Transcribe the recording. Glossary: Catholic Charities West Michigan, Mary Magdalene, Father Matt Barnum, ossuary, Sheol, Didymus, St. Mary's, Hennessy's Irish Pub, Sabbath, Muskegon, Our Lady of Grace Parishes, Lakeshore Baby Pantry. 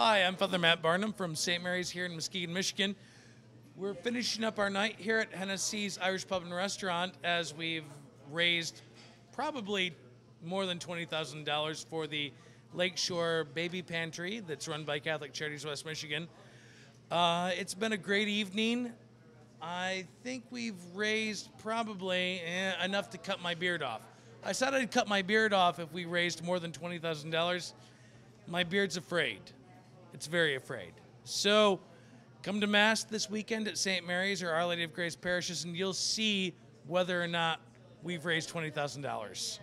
Hi, I'm Father Matt Barnum from St. Mary's here in Muskegon, Michigan. We're finishing up our night here at Hennessy's Irish Pub and Restaurant as we've raised probably more than $20,000 for the Lakeshore Baby Pantry that's run by Catholic Charities West Michigan. It's been a great evening. I think we've raised probably enough to cut my beard off. I said I'd cut my beard off if we raised more than $20,000. My beard's afraid. It's very afraid. So come to Mass this weekend at St. Mary's or Our Lady of Grace Parishes, and you'll see whether or not we've raised $20,000.